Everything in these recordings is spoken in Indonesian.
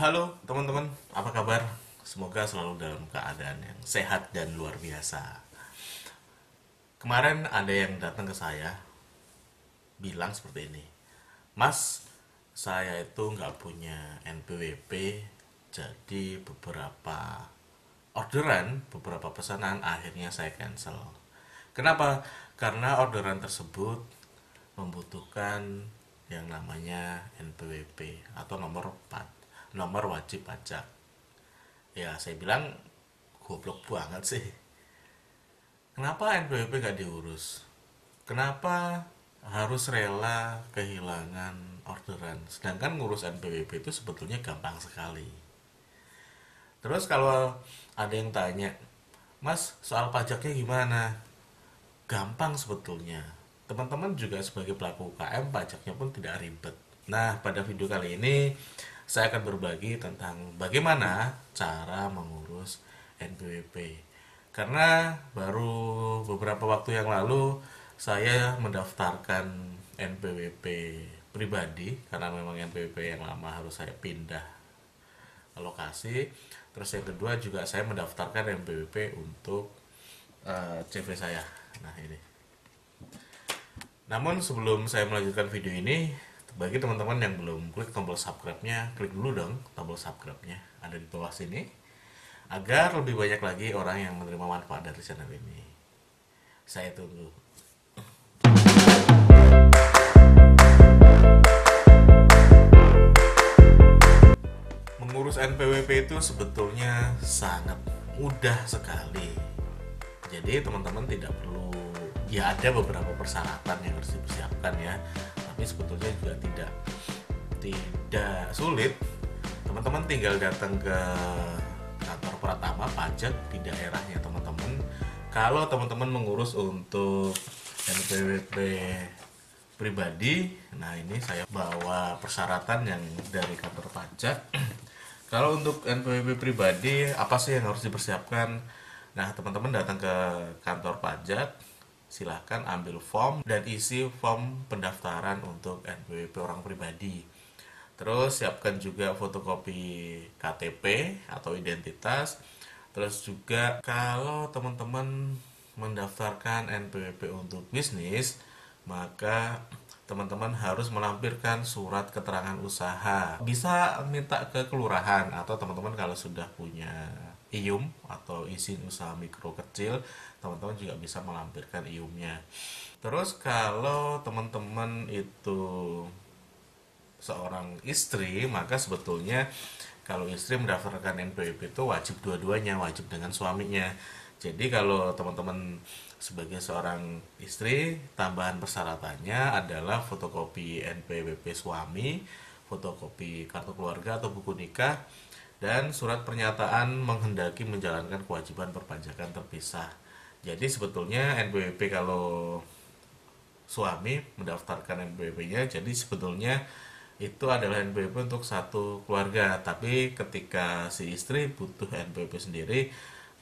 Halo teman-teman, apa kabar? Semoga selalu dalam keadaan yang sehat dan luar biasa. Kemarin ada yang datang ke saya bilang seperti ini, Mas, saya itu nggak punya NPWP, jadi beberapa orderan, beberapa pesanan akhirnya saya cancel. Kenapa? Karena orderan tersebut membutuhkan yang namanya NPWP atau nomor wajib pajak. Ya, saya bilang goblok banget sih. Kenapa NPWP gak diurus? Kenapa harus rela kehilangan orderan? Sedangkan ngurus NPWP itu sebetulnya gampang sekali. Terus kalau ada yang tanya, Mas, soal pajaknya gimana? Gampang sebetulnya. Teman-teman juga sebagai pelaku UKM, pajaknya pun tidak ribet. Nah, pada video kali ini saya akan berbagi tentang bagaimana cara mengurus NPWP. Karena baru beberapa waktu yang lalu saya mendaftarkan NPWP pribadi, karena memang NPWP yang lama harus saya pindah lokasi. Terus yang kedua juga saya mendaftarkan NPWP untuk CV saya. Nah ini. Namun sebelum saya melanjutkan video ini, bagi teman-teman yang belum klik tombol subscribe-nya, klik dulu dong tombol subscribe-nya, ada di bawah sini, agar lebih banyak lagi orang yang menerima manfaat dari channel ini. Saya tunggu. Mengurus NPWP itu sebetulnya sangat mudah sekali. Jadi teman-teman tidak perlu, ya ada beberapa persyaratan yang harus dipersiapkan ya, tapi sebetulnya juga tidak sulit. Teman-teman tinggal datang ke kantor Pratama pajak di daerahnya teman-teman. Kalau teman-teman mengurus untuk NPWP pribadi, nah ini saya bawa persyaratan yang dari kantor pajak. Kalau untuk NPWP pribadi, apa sih yang harus dipersiapkan? Nah teman-teman datang ke kantor pajak, silahkan ambil form dan isi form pendaftaran untuk NPWP orang pribadi. Terus siapkan juga fotokopi KTP atau identitas. Terus juga kalau teman-teman mendaftarkan NPWP untuk bisnis, maka teman-teman harus melampirkan surat keterangan usaha. Bisa minta ke kelurahan, atau teman-teman kalau sudah punya IUM atau izin usaha mikro kecil, teman-teman juga bisa melampirkan IUM-nya. Terus kalau teman-teman itu seorang istri, maka sebetulnya kalau istri mendaftarkan NPWP itu wajib dua-duanya, wajib dengan suaminya. Jadi kalau teman-teman sebagai seorang istri, tambahan persyaratannya adalah fotokopi NPWP suami, fotokopi kartu keluarga atau buku nikah, dan surat pernyataan menghendaki menjalankan kewajiban perpajakan terpisah. Jadi sebetulnya NPWP kalau suami mendaftarkan NPWP-nya, jadi sebetulnya itu adalah NPWP untuk satu keluarga. Tapi ketika si istri butuh NPWP sendiri,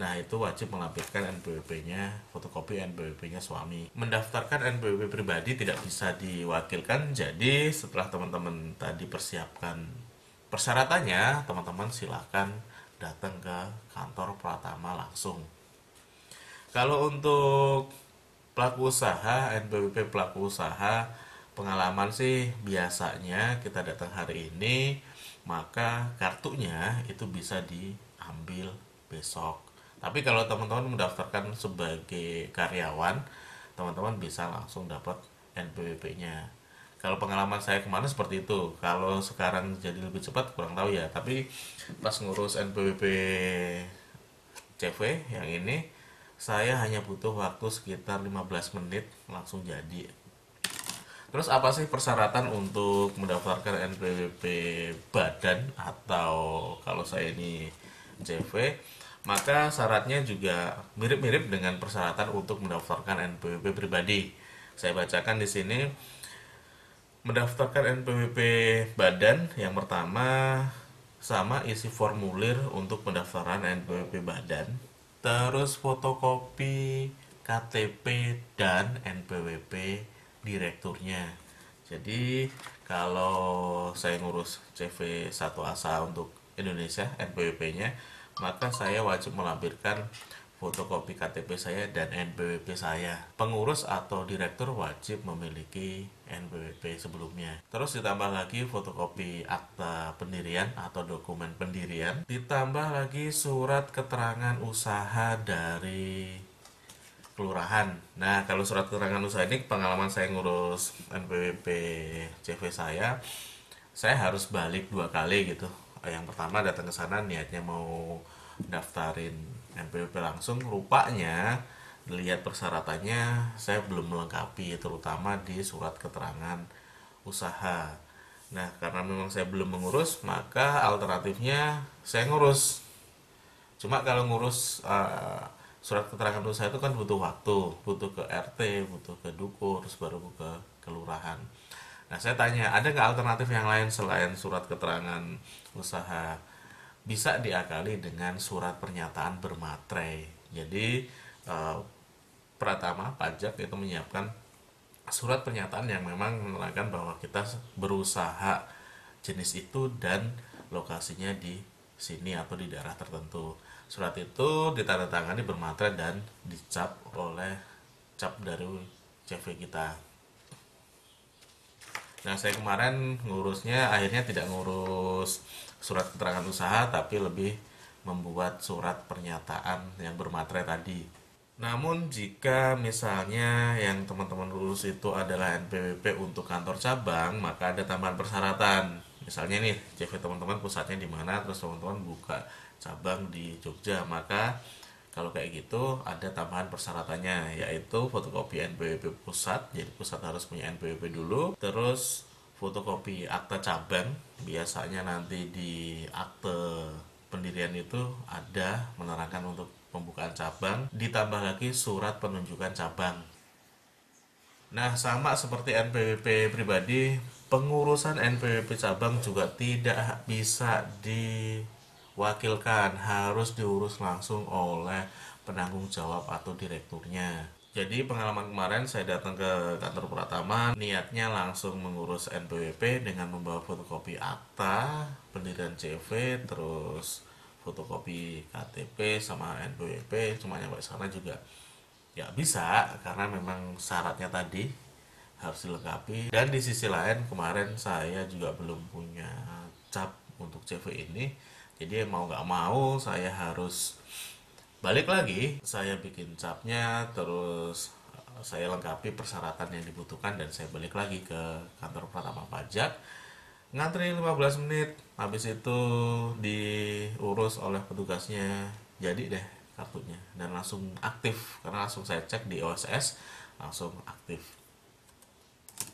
nah itu wajib melampirkan NPWP-nya, fotokopi NPWP-nya suami. Mendaftarkan NPWP pribadi tidak bisa diwakilkan. Jadi setelah teman-teman tadi persiapkan persyaratannya, teman-teman silahkan datang ke kantor Pratama langsung. Kalau untuk pelaku usaha, NPWP pelaku usaha, pengalaman sih biasanya kita datang hari ini, maka kartunya itu bisa diambil besok. Tapi kalau teman-teman mendaftarkan sebagai karyawan, teman-teman bisa langsung dapat NPWP-nya. Kalau pengalaman saya kemarin seperti itu. Kalau sekarang jadi lebih cepat kurang tahu ya. Tapi pas ngurus NPWP CV yang ini, saya hanya butuh waktu sekitar 15 menit langsung jadi. Terus apa sih persyaratan untuk mendaftarkan NPWP badan, atau kalau saya ini CV, maka syaratnya juga mirip-mirip dengan persyaratan untuk mendaftarkan NPWP pribadi. Saya bacakan di sini. Mendaftarkan NPWP badan, yang pertama sama isi formulir untuk pendaftaran NPWP badan, terus fotokopi KTP dan NPWP direkturnya. Jadi kalau saya ngurus CV Satoeasa untuk Indonesia NPWP-nya, maka saya wajib melampirkan fotokopi KTP saya dan NPWP saya. Pengurus atau direktur wajib memiliki NPWP sebelumnya. Terus ditambah lagi fotokopi akta pendirian atau dokumen pendirian. Ditambah lagi surat keterangan usaha dari kelurahan. Nah, kalau surat keterangan usaha ini, pengalaman saya ngurus NPWP CV saya harus balik dua kali gitu. Yang pertama datang ke sana niatnya mau daftarin NPWP langsung, rupanya lihat persyaratannya saya belum melengkapi, terutama di surat keterangan usaha. Nah, karena memang saya belum mengurus, maka alternatifnya saya ngurus. Cuma kalau ngurus surat keterangan usaha itu kan butuh waktu, butuh ke RT, butuh ke dukur, terus baru ke kelurahan. Nah, saya tanya, ada nggak alternatif yang lain selain surat keterangan usaha? Bisa diakali dengan surat pernyataan bermaterai. Jadi Pratama Pajak itu menyiapkan surat pernyataan yang memang menerangkan bahwa kita berusaha jenis itu dan lokasinya di sini atau di daerah tertentu. Surat itu ditandatangani bermaterai dan dicap oleh cap dari CV kita. Nah, saya kemarin ngurusnya akhirnya tidak ngurus surat keterangan usaha, tapi lebih membuat surat pernyataan yang bermaterai tadi. Namun jika misalnya yang teman-teman urus itu adalah NPWP untuk kantor cabang, maka ada tambahan persyaratan. Misalnya nih, CV teman-teman pusatnya di mana, terus teman-teman buka cabang di Jogja, maka kalau kayak gitu ada tambahan persyaratannya, yaitu fotokopi NPWP pusat, jadi pusat harus punya NPWP dulu, terus fotokopi akta cabang. Biasanya nanti di akte pendirian itu ada menerangkan untuk pembukaan cabang, ditambah lagi surat penunjukan cabang. Nah, sama seperti NPWP pribadi, pengurusan NPWP cabang juga tidak bisa diwakilkan, harus diurus langsung oleh penanggung jawab atau direkturnya. Jadi pengalaman kemarin saya datang ke kantor Pratama, niatnya langsung mengurus NPWP dengan membawa fotokopi akta pendirian CV, terus fotokopi KTP sama NPWP. Cuma nyampe sana juga ya bisa, karena memang syaratnya tadi harus dilengkapi. Dan di sisi lain kemarin saya juga belum punya cap untuk CV ini, jadi mau nggak mau saya harus balik lagi, saya bikin capnya, terus saya lengkapi persyaratan yang dibutuhkan, dan saya balik lagi ke kantor Pratama Pajak, ngantri 15 menit, habis itu diurus oleh petugasnya, jadi deh kartunya, dan langsung aktif, karena langsung saya cek di OSS, langsung aktif.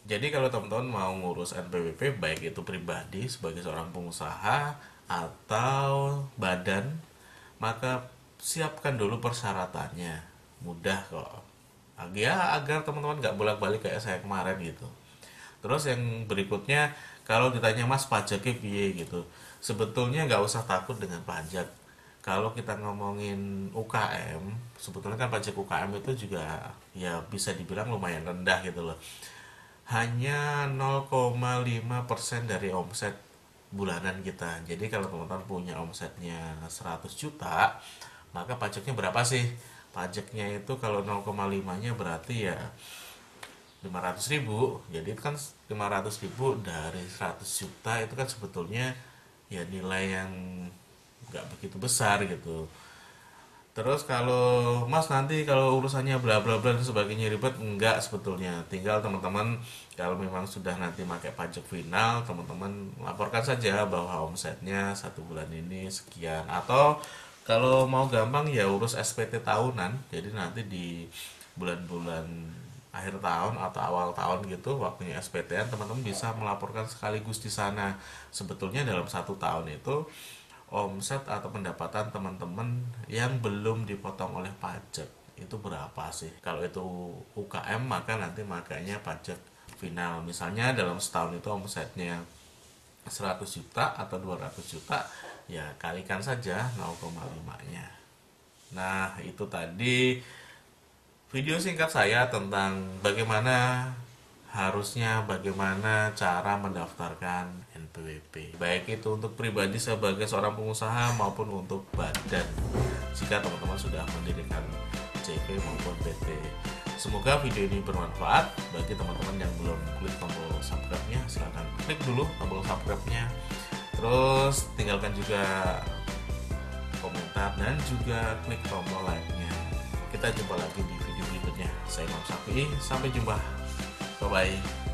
Jadi kalau teman-teman mau ngurus NPWP, baik itu pribadi sebagai seorang pengusaha atau badan, maka siapkan dulu persyaratannya, mudah kok ya, agar teman-teman nggak bolak-balik kayak saya kemarin gitu. Terus yang berikutnya, kalau ditanya mas pajaknya piye gitu, sebetulnya nggak usah takut dengan pajak. Kalau kita ngomongin UKM, sebetulnya kan pajak UKM itu juga ya bisa dibilang lumayan rendah gitu loh, hanya 0,5% dari omset bulanan kita. Jadi kalau teman-teman punya omsetnya 100 juta, maka pajaknya berapa sih? Pajaknya itu kalau 0,5 nya berarti ya 500 ribu. Jadi kan 500 ribu dari 100 juta itu kan sebetulnya ya nilai yang nggak begitu besar gitu. Terus kalau mas nanti kalau urusannya bla bla bla dan sebagainya ribet, enggak sebetulnya. Tinggal teman-teman kalau memang sudah nanti pakai pajak final, teman-teman laporkan saja bahwa omsetnya satu bulan ini sekian, atau kalau mau gampang ya urus SPT tahunan. Jadi nanti di bulan-bulan akhir tahun atau awal tahun gitu waktunya SPT-an, teman-teman bisa melaporkan sekaligus di sana. Sebetulnya dalam satu tahun itu omset atau pendapatan teman-teman yang belum dipotong oleh pajak itu berapa sih? Kalau itu UKM maka nanti makanya pajak final. Misalnya dalam setahun itu omsetnya 100 juta atau 200 juta, ya kalikan saja 0,5-nya. Nah, itu tadi video singkat saya tentang bagaimana harusnya bagaimana cara mendaftarkan NPWP, baik itu untuk pribadi sebagai seorang pengusaha maupun untuk badan jika teman-teman sudah mendirikan CV maupun PT. Semoga video ini bermanfaat bagi teman-teman yang belum klik tombol subscribe-nya, silahkan klik dulu tombol subscribe-nya, terus tinggalkan juga komentar dan juga klik tombol like-nya. Kita jumpa lagi di video berikutnya. Saya Imam Syafi'i, sampai jumpa. Bye-bye.